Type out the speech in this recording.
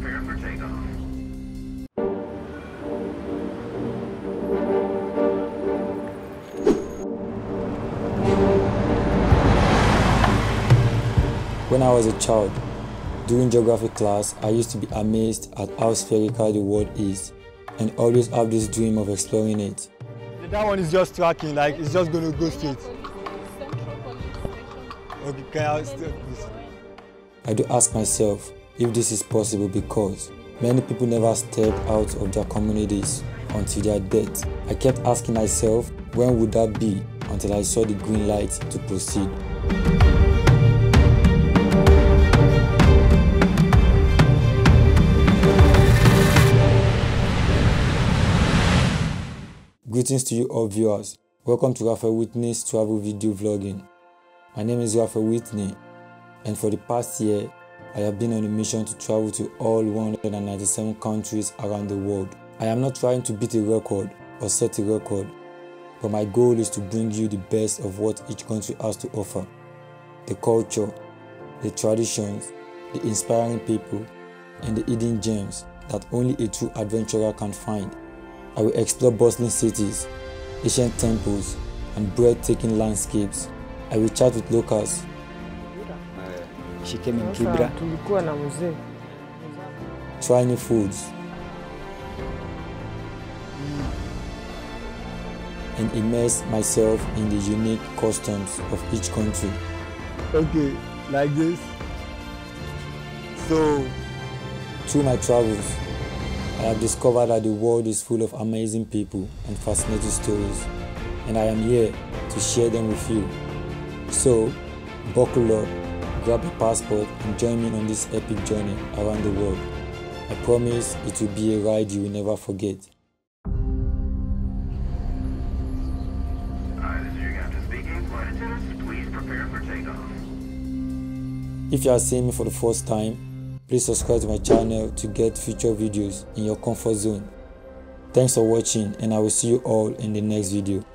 prepare for takeoff. When I was a child, during geography class, I used to be amazed at how spherical the world is and always have this dream of exploring it. That one is just tracking, like it's just going to go straight. Okay, can I step this? I do ask myself if this is possible because many people never step out of their communities until their death. I kept asking myself, when would that be, until I saw the green light to proceed. Greetings to you all viewers, welcome to Raphael Whitney's travel video vlogging. My name is Raphael Whitney and for the past year, I have been on a mission to travel to all 197 countries around the world. I am not trying to beat a record or set a record, but my goal is to bring you the best of what each country has to offer. The culture, the traditions, the inspiring people, and the hidden gems that only a true adventurer can find. I will explore bustling cities, ancient temples, and breathtaking landscapes. I will chat with locals. She came in Kibra. Try new foods. And immerse myself in the unique customs of each country. Okay, like this. So, through my travels, I have discovered that the world is full of amazing people and fascinating stories, and I am here to share them with you. So, buckle up, grab your passport and join me on this epic journey around the world. I promise it will be a ride you will never forget. If you are seeing me for the first time, please subscribe to my channel to get future videos in your comfort zone. Thanks for watching and I will see you all in the next video.